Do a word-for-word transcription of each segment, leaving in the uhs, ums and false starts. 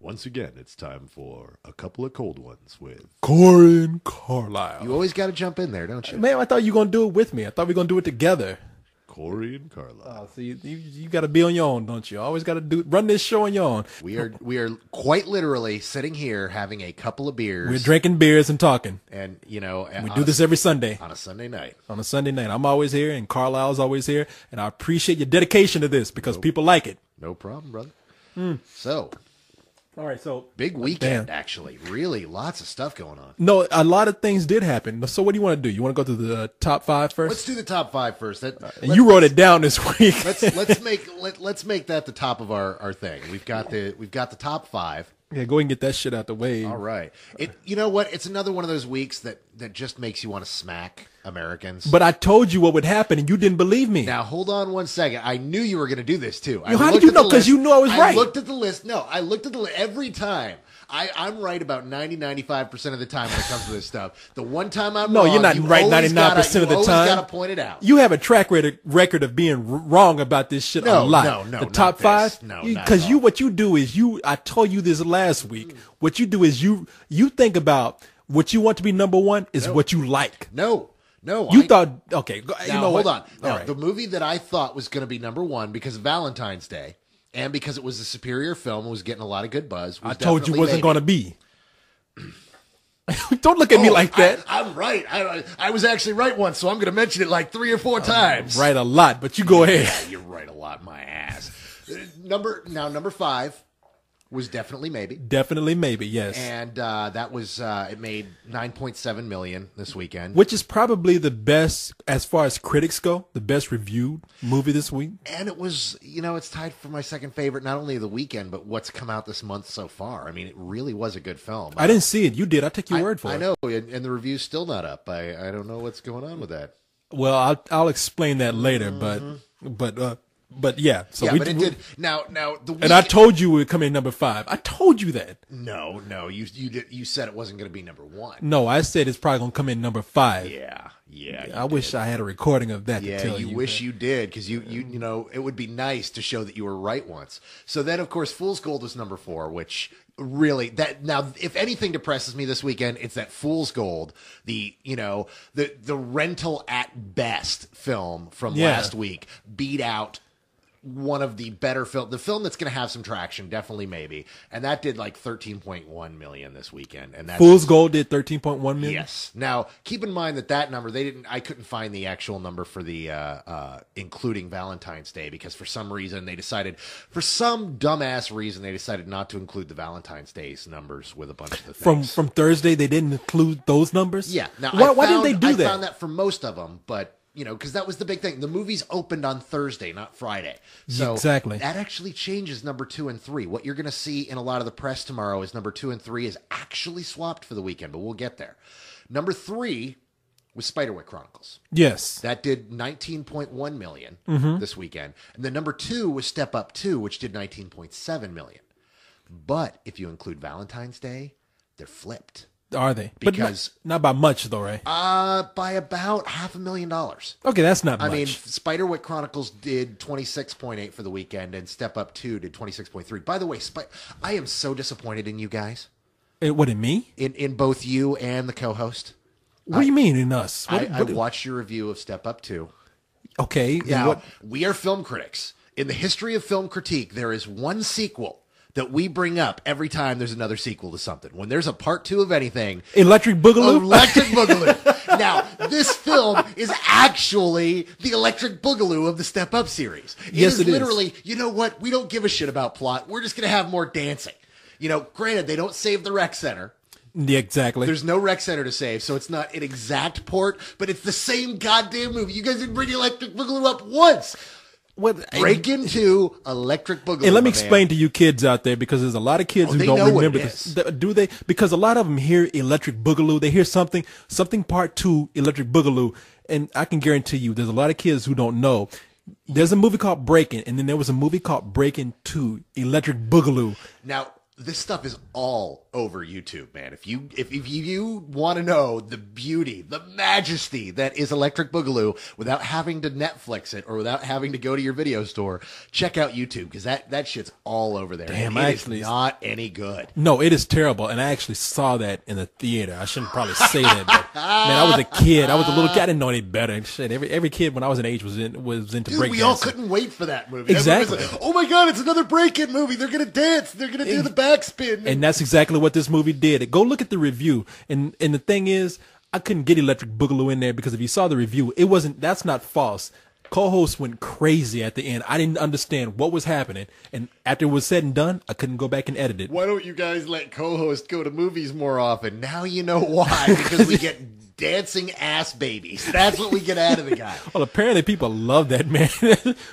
Once again, it's time for a couple of cold ones with Corey and Carlyle. You always got to jump in there, don't you? Man, I thought you were going to do it with me. I thought we were going to do it together. Corey and Carlyle. Oh, so you, you, you got to be on your own, don't you? Always got to do run this show on your own. We are we are quite literally sitting here having a couple of beers. We're drinking beers and talking. And, you know, and we do a, this every Sunday. On a Sunday night. On a Sunday night. I'm always here and Carlyle's always here. And I appreciate your dedication to this because no, people like it. No problem, brother. Mm. So... All right, so big weekend, damn. Actually. Really, lots of stuff going on. No, a lot of things did happen. So what do you want to do? You want to go to the top five first? Let's do the top five first. That, uh, you wrote it down this week. let's let's make let, let's make that the top of our, our thing. We've got the we've got the top five. Yeah, go ahead and get that shit out the way. All right. It, you know what? It's another one of those weeks that, that just makes you want to smack Americans. But I told you what would happen, and you didn't believe me. Now, hold on one second. I knew you were going to do this, too. I How did you know? Because you knew I was right. I looked at the list. No, I looked at the list every time. I, I'm right about ninety, ninety-five percent of the time when it comes to this stuff. The one time I'm no, wrong, you're not you right ninety-nine percent gotta, of the time. You always got to point it out. You have a track record of being wrong about this shit no, a lot. No, no, no. The top five? No, no. Because you, what you do is you, I told you this last week, mm. what you do is you, you think about what you want to be number one is no. what you like. No. No, you I, thought okay. Now, you know, hold what? on. Now, right. The movie that I thought was going to be number one because of Valentine's Day, and because it was a superior film, and was getting a lot of good buzz. Was I told you it wasn't going to be. Don't look at oh, me like that. I, I'm right. I, I was actually right once, so I'm going to mention it like three or four I'm times. Right a lot, but you go ahead. Yeah, you're right a lot, my ass. number now, number five. Was Definitely Maybe. Definitely Maybe, yes. And uh, that was, uh, it made nine point seven million dollars this weekend. Which is probably the best, as far as critics go, the best reviewed movie this week. And it was, you know, it's tied for my second favorite, not only of the weekend, but what's come out this month so far. I mean, it really was a good film. I, I didn't see it. You did. I took your I, word for I it. I know, and, and the review's still not up. I, I don't know what's going on with that. Well, I'll, I'll explain that later, mm-hmm. but... but uh, But yeah, so yeah, we but it we, did. Now, now the week, and I told you it would come in number five. I told you that. No, no, you you did, you said it wasn't going to be number one. No, I said it's probably going to come in number five. Yeah, yeah. yeah I did. wish I had a recording of that. Yeah, to tell you, you wish that. you did because you you you know it would be nice to show that you were right once. So then, of course, Fool's Gold was number four, which. Really, that now, if anything depresses me this weekend, it's that Fool's Gold, the you know the the rental at best film from yeah. last week, beat out one of the better film, the film that's going to have some traction, Definitely Maybe, and that did like thirteen point one million this weekend. And that's Fool's Gold did thirteen point one million. Yes. Now, keep in mind that that number they didn't. I couldn't find the actual number for the uh, uh, including Valentine's Day because for some reason they decided, for some dumbass reason, they decided not to include the Valentine's Day's numbers with a bunch of the things. From from Thursday, they didn't include those numbers. Yeah. Now, why, found, why didn't they do I that? I found that for most of them, but. You know, because that was the big thing. The movies opened on Thursday, not Friday. So exactly. That actually changes number two and three. What you're going to see in a lot of the press tomorrow is number two and three is actually swapped for the weekend, but we'll get there. Number three was Spiderwick Chronicles. Yes. That did nineteen point one million dollars mm-hmm. this weekend. And then number two was Step Up two, which did nineteen point seven million dollars. But if you include Valentine's Day, they're flipped. Are they? Because but not, not by much, though, right? Uh, by about half a million dollars. Okay, that's not I much. I mean, Spiderwick Chronicles did twenty-six point eight for the weekend, and Step Up two did twenty-six point three. By the way, Sp I am so disappointed in you guys. In, what, in me? In, in both you and the co-host. What I, do you mean, in us? What, I, what, I watched your review of Step Up two. Okay. Now, what? We are film critics. In the history of film critique, there is one sequel that we bring up every time there's another sequel to something. When there's a part two of anything... Electric Boogaloo? Electric Boogaloo. Now, this film is actually the Electric Boogaloo of the Step Up series. It yes, is it literally, is. You know what? We don't give a shit about plot. We're just going to have more dancing. You know, granted, they don't save the rec center. Yeah, exactly. There's no rec center to save, so it's not an exact port, but it's the same goddamn movie. You guys didn't bring Electric Boogaloo up once. What, Breakin' and, Two, Electric Boogaloo. And let me explain man. to you kids out there, because there's a lot of kids oh, who don't remember this. Do they? Because a lot of them hear Electric Boogaloo. They hear something, something part two, Electric Boogaloo. And I can guarantee you, there's a lot of kids who don't know. There's a movie called Breakin', and then there was a movie called Breakin' Two, Electric Boogaloo. Now, this stuff is all over YouTube, man. If you if, if you want to know the beauty, the majesty that is Electric Boogaloo without having to Netflix it or without having to go to your video store, check out YouTube, because that, that shit's all over there. Damn, I actually, it's not any good. No, it is terrible, and I actually saw that in the theater. I shouldn't probably say that, but man, I was a kid. I was a little kid. I didn't know any better. And shit, every every kid when I was an age was in, was into breakdancing. Dude, we all couldn't wait for that movie. Exactly. That movie was like, oh my God, it's another break-in movie. They're gonna dance. They're gonna do it, the back. Backspin. And that's exactly what this movie did. Go look at the review. And and the thing is, I couldn't get Electric Boogaloo in there because if you saw the review, it wasn't, that's not false. Co-host went crazy at the end. I didn't understand what was happening. And after it was said and done, I couldn't go back and edit it. Why don't you guys let co-host go to movies more often? Now you know why. Because we get dancing ass babies. That's what we get out of the guy. Well, apparently people love that, man.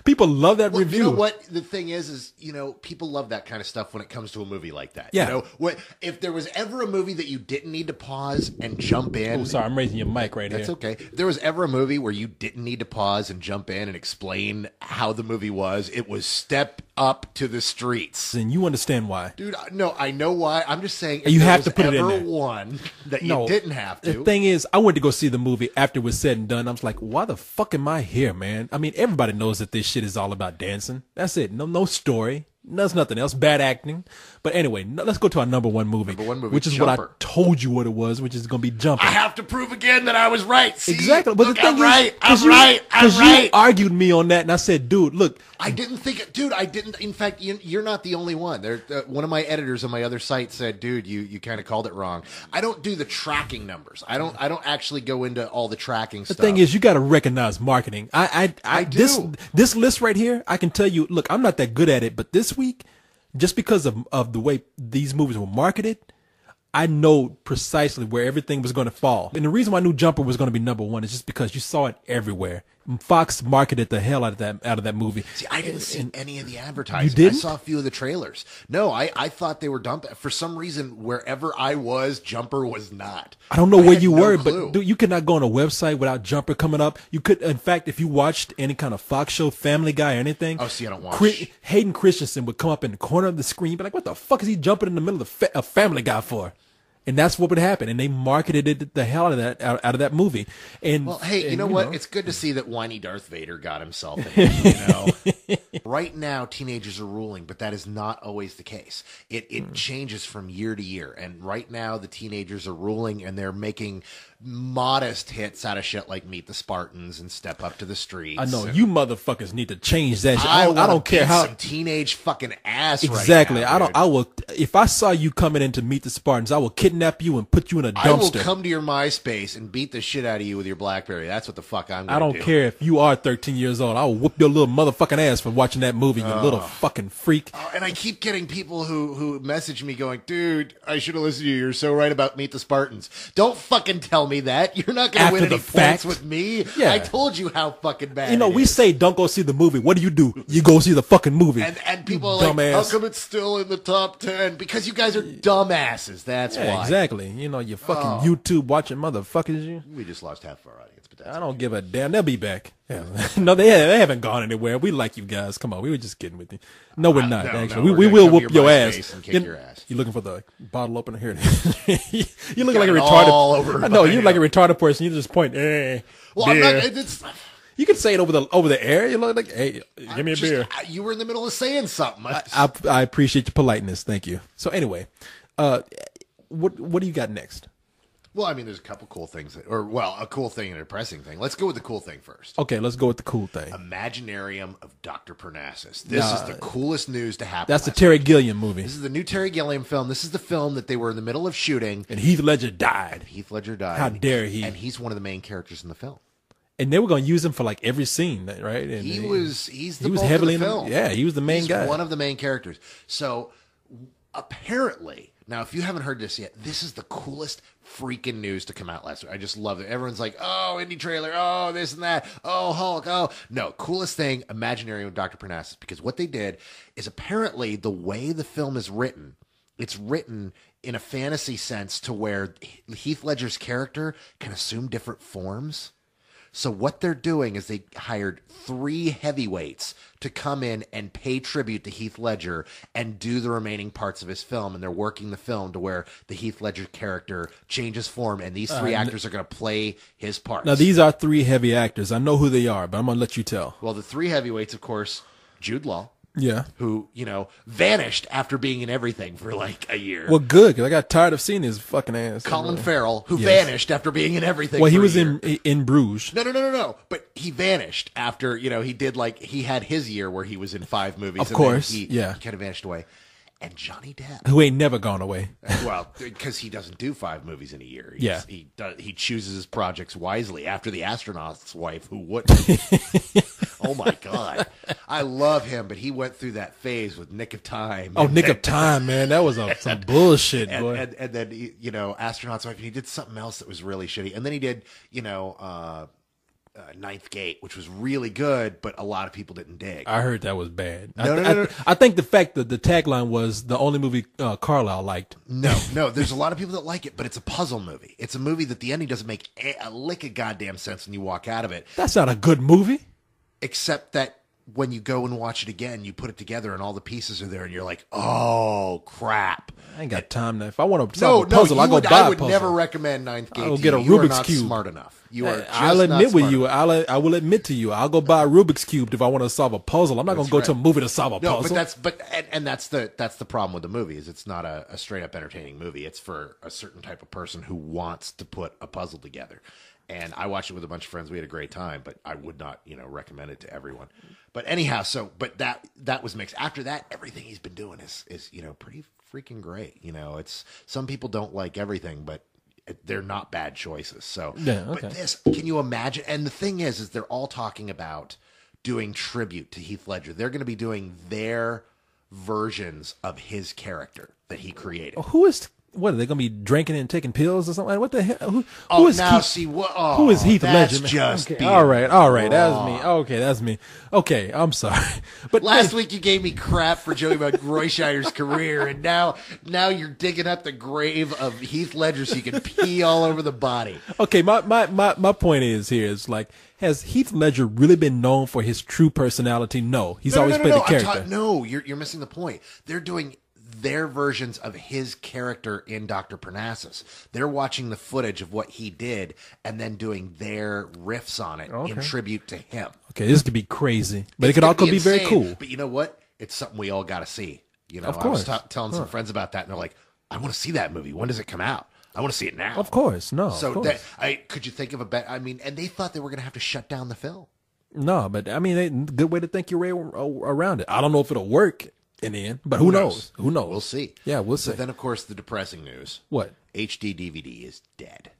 People love that well, review. You know what the thing is, is, you know, people love that kind of stuff when it comes to a movie like that. Yeah. You know, what, if there was ever a movie that you didn't need to pause and jump in. Oh, sorry. I'm raising your mic right that's here. That's okay. If there was ever a movie where you didn't need to pause and jump in and explain how the movie was, it was Step Up to the Streets. And you understand why. Dude, no, I know why. I'm just saying if you there have was to put ever it in there. One that no, you didn't have to. The thing is, I went to go see the movie after it was said and done. I was like, why the fuck am I here, man? I mean, everybody knows that this shit is all about dancing. That's it. No, no story. There's nothing else. Bad acting. But anyway, no, let's go to our number one movie. Number one movie, which is Jumper. What I told you what it was, which is going to be Jumper. I have to prove again that I was right. See? Exactly. But look, the thing I'm is, right. I'm you, right. I'm right. You argued me on that, and I said, dude, look. I didn't think, dude, I didn't. In fact, you, you're not the only one. There, uh, one of my editors on my other site said, dude, you, you kind of called it wrong. I don't do the tracking numbers. I don't I don't actually go into all the tracking the stuff. The thing is, you got to recognize marketing. I, I, I, I do. This, this list right here, I can tell you, look, I'm not that good at it, but this week, just because of, of the way these movies were marketed, I know precisely where everything was going to fall. And the reason why I knew Jumper was going to be number one is just because you saw it everywhere. Fox marketed the hell out of that out of that movie. See, I didn't see and, any of the advertising. You didn't? I saw a few of the trailers. No, I, I thought they were dumped. For some reason, wherever I was, Jumper was not. I don't know I where you no were, clue. But dude, you could not go on a website without Jumper coming up. You could, in fact, if you watched any kind of Fox show, Family Guy or anything. Oh, see, I don't watch. Chris, Hayden Christensen would come up in the corner of the screen, be like, "What the fuck is he jumping in the middle of fa a Family Guy for?" And that's what would happen. And they marketed it the hell out of that out, out of that movie. And well, hey, and, you know you what? Know. It's good to see that whiny Darth Vader got himself in it, you know. Right now, teenagers are ruling, but that is not always the case. It it mm. changes from year to year. And right now, the teenagers are ruling, and they're making modest hits out of shit like Meet the Spartans and Step Up to the Streets. I know, and you motherfuckers need to change that shit. I, I, I don't care how some teenage fucking ass. Exactly. Right now, I don't. Dude. I will. If I saw you coming in to Meet the Spartans, I will kidnap you and put you in a dumpster. I will come to your MySpace and beat the shit out of you with your BlackBerry. That's what the fuck I'm. Gonna I don't do. care if you are thirteen years old. I will whoop your little motherfucking ass for watching that movie. You oh. little fucking freak. Oh, and I keep getting people who who message me going, "Dude, I should have listened to you. You're so right about Meet the Spartans." Don't fucking tell me. That you're not gonna After win any fact, points with me. Yeah. I told you how fucking bad. You know, it we is. say don't go see the movie. What do you do? You go see the fucking movie. And, and people are like, dumbass. How come it's still in the top ten? Because you guys are dumbasses. That's yeah, why. Exactly. You know, you fucking oh. YouTube watching motherfuckers. You. We just lost half of our audience, but that's I don't okay. give a damn. They'll be back. Yeah. No, they they haven't gone anywhere. We like you guys. Come on, we were just kidding with you. No, we're not. No, actually, no, we we will whoop your ass. And kick you're, your ass. You're looking for the bottle opener here. you you look like a retarded. All over I know you like a retarded person. You just point. Eh, well, I'm not, it's, you can say it over the over the air. You look like, hey, I'm give me a just, beer. I, you were in the middle of saying something. I I, I appreciate your politeness. Thank you. So anyway, uh, what what do you got next? Well, I mean, there's a couple cool things, that, or, well, a cool thing and a depressing thing. Let's go with the cool thing first. Okay, let's go with the cool thing. Imaginarium of Doctor Parnassus. This uh, is the coolest news to happen. That's the Terry week. Gilliam movie. This is the new Terry Gilliam film. This is the film that they were in the middle of shooting. And Heath Ledger died. And Heath Ledger died. How dare he? And he's one of the main characters in the film. And they were going to use him for like every scene, right? And he was, he's the, he was heavily of the film. In the, yeah, he was the main he's guy. one of the main characters. So, apparently... Now, if you haven't heard this yet, this is the coolest freaking news to come out last week. I just love it. Everyone's like, oh, indie trailer, oh, this and that, oh, Hulk, oh. No, coolest thing, Imaginarium of Doctor Parnassus, because what they did is apparently the way the film is written, it's written in a fantasy sense to where Heath Ledger's character can assume different forms. So what they're doing is they hired three heavyweights to come in and pay tribute to Heath Ledger and do the remaining parts of his film. And they're working the film to where the Heath Ledger character changes form, and these three uh, actors are going to play his parts. Now, these are three heavy actors. I know who they are, but I'm going to let you tell. Well, the three heavyweights, of course, Jude Law. Yeah. Who, you know, vanished after being in everything for like a year. Well, good, because I got tired of seeing his fucking ass. Colin Farrell, who yes. vanished after being in everything well, for a year. Well, he was in in Bruges. No, no, no, no, no. But he vanished after, you know, he did like, he had his year where he was in five movies. Of and course, then he, yeah. he kind of vanished away. And Johnny Depp. Who ain't never gone away. Well, because he doesn't do five movies in a year. He's, yeah. He, does, he chooses his projects wisely after The Astronaut's Wife, who wouldn't. Oh, my God. I love him, but he went through that phase with Nick of Time. Oh, Nick then, of Time, man. That was a, some bullshit, and, boy. And, and then, he, you know, Astronaut's Wife, and he did something else that was really shitty. And then he did, you know... Uh, Uh, Ninth Gate, which was really good, but a lot of people didn't dig. I heard that was bad. No, I, th- no, no, no. I, th- I think the fact that the tagline was the only movie uh, Carlyle liked. No, no, there's a lot of people that like it, but it's a puzzle movie. It's a movie that the ending doesn't make a, a lick of goddamn sense when you walk out of it. That's not a good movie. Except that when you go and watch it again, you put it together and all the pieces are there and you're like, oh, crap. I ain't got time now. If I want to solve no, a puzzle, no, I go would, buy a puzzle. I would never recommend Ninth Gate. I'll get a you. Rubik's you not cube. Smart enough. You are. Hey, I'll admit with you. Enough. I'll. I will admit to you. I'll go buy a Rubik's cube if I want to solve a puzzle. I'm not going to go right. to a movie to solve a no, puzzle. No, but that's but and, and that's the that's the problem with the movie is it's not a, a straight up entertaining movie. It's for a certain type of person who wants to put a puzzle together. And I watched it with a bunch of friends. We had a great time, but I would not, you know, recommend it to everyone. But anyhow, so but that that was mixed. After that, everything he's been doing is is you know pretty freaking great. You know, it's some people don't like everything, but they're not bad choices. So, yeah, okay. But this, can you imagine? And the thing is, is they're all talking about doing tribute to Heath Ledger. They're going to be doing their versions of his character that he created. Who is? What, are they going to be drinking and taking pills or something? What the hell? Who, oh, who is now Keith, see what? Oh, who is Heath Ledger? That's just okay. All right, all right. Wrong. That's me. Okay, that's me. Okay, I'm sorry. But last hey. week you gave me crap for Joey McGroyshire's career, and now now you're digging up the grave of Heath Ledger so you can pee all over the body. Okay, my, my, my, my point is here is like, has Heath Ledger really been known for his true personality? No, he's no, always no, no, played no, the character. Ta- no, you're you're missing the point. They're doing their versions of his character in Doctor Parnassus. They're watching the footage of what he did and then doing their riffs on it okay. in tribute to him. Okay, this could be crazy, but it could also be, be very cool. But you know what? It's something we all got to see. You know, of course. I was t- telling huh. some friends about that, and they're like, I want to see that movie. When does it come out? I want to see it now. Of course, no. So of course. That, I, could you think of a bet? I mean, and they thought they were going to have to shut down the film. No, but I mean, they, good way to think your way around it. I don't know if it'll work. In the end, but who, who knows? knows? Who knows? We'll see. Yeah, we'll see. But then, of course, the depressing news. What? H D D V D is dead.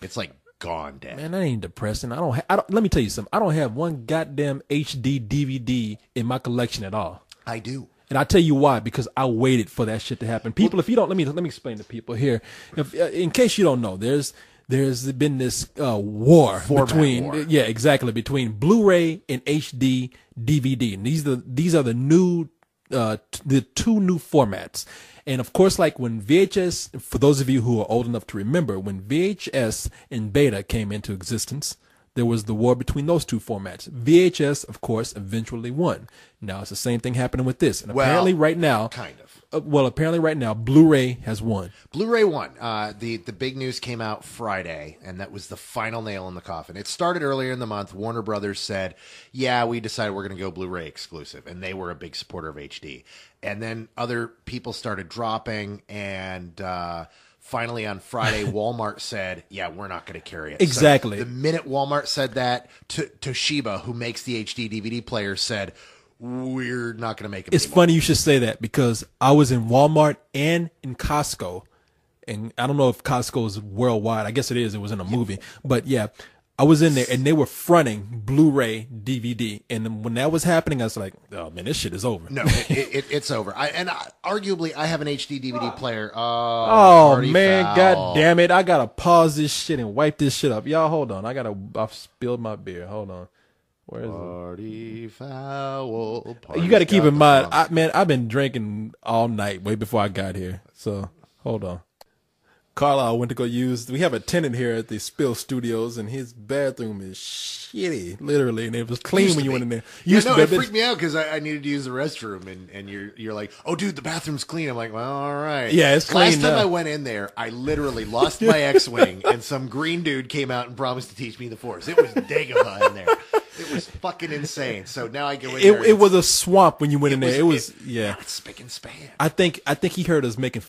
It's like gone dead. Man, that ain't depressing. I don't. Ha- I don't. Let me tell you something. I don't have one goddamn H D D V D in my collection at all. I do. And I tell you why, because I waited for that shit to happen. People, well, if you don't, let me let me explain to people here. If, uh, in case you don't know, there's. There's been this uh, war Format between, war. yeah, exactly, between Blu-ray and H D D V D, and these the these are the new. Uh, t- the two new formats. And of course, like when V H S, for those of you who are old enough to remember, when V H S and Beta came into existence, there was the war between those two formats. V H S, of course, eventually won. Now it's the same thing happening with this. And well, apparently right now, kind of. Uh, well, apparently right now, Blu-ray has won. Blu-ray won. Uh, the, the big news came out Friday, and that was the final nail in the coffin. It started earlier in the month. Warner Brothers said, yeah, we decided we're going to go Blu-ray exclusive. And they were a big supporter of H D. And then other people started dropping, and... Uh, Finally, on Friday, Walmart said, yeah, we're not going to carry it. Exactly. So the minute Walmart said that, T- Toshiba, who makes the H D D V D player, said, we're not going to make it. It's anymore. Funny you should say that, because I was in Walmart and in Costco. And I don't know if Costco is worldwide. I guess it is. It was in a movie. But yeah, I was in there and they were fronting Blu-ray D V D. And when that was happening, I was like, oh, man, this shit is over. No, it, it, it's over. I, and I, arguably, I have an H D D V D player. Oh, oh man, foul. God damn it. I got to pause this shit and wipe this shit up. Y'all, hold on. I got to, I've spilled my beer. Hold on. Where is Party it? Foul. Party you gotta got to keep in mind, I, man, I've been drinking all night way before I got here. So hold on. Carlyle went to go use, we have a tenant here at the Spill Studios, and his bathroom is shitty, literally, and it was clean when you went in there. Yeah, no, it freaked me out because I, I needed to use the restroom, and, and you're you're like, oh, dude, the bathroom's clean. I'm like, well, all right. Yeah, it's clean. Last time I went in there, I literally lost my X-Wing, and some green dude came out and promised to teach me the Force. It was Dagobah in there. It was fucking insane. So now I go in it, there. It was a swamp when you went in there. It was, it, yeah. It's spick and span. I think, I think he heard us making